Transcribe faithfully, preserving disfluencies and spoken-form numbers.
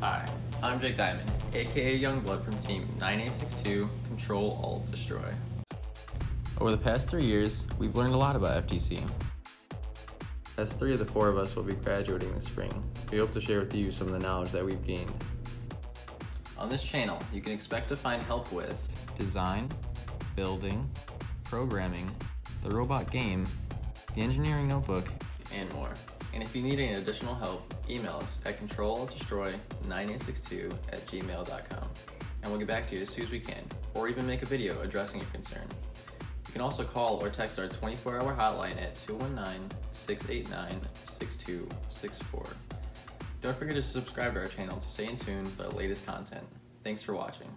Hi, I'm Jake Diamond, aka Youngblood from Team nine eight six two, Control-Alt-Destroy. Over the past three years, we've learned a lot about F T C. As three of the four of us will be graduating this spring, we hope to share with you some of the knowledge that we've gained. On this channel, you can expect to find help with design, building, programming, the robot game, the engineering notebook, and more. And if you need any additional help, email us at control alt destroy nine eight six two at gmail dot com and we'll get back to you as soon as we can, or even make a video addressing your concern. You can also call or text our twenty-four hour hotline at two one nine, six eight nine, six two six four. Don't forget to subscribe to our channel to stay in tune for the latest content. Thanks for watching.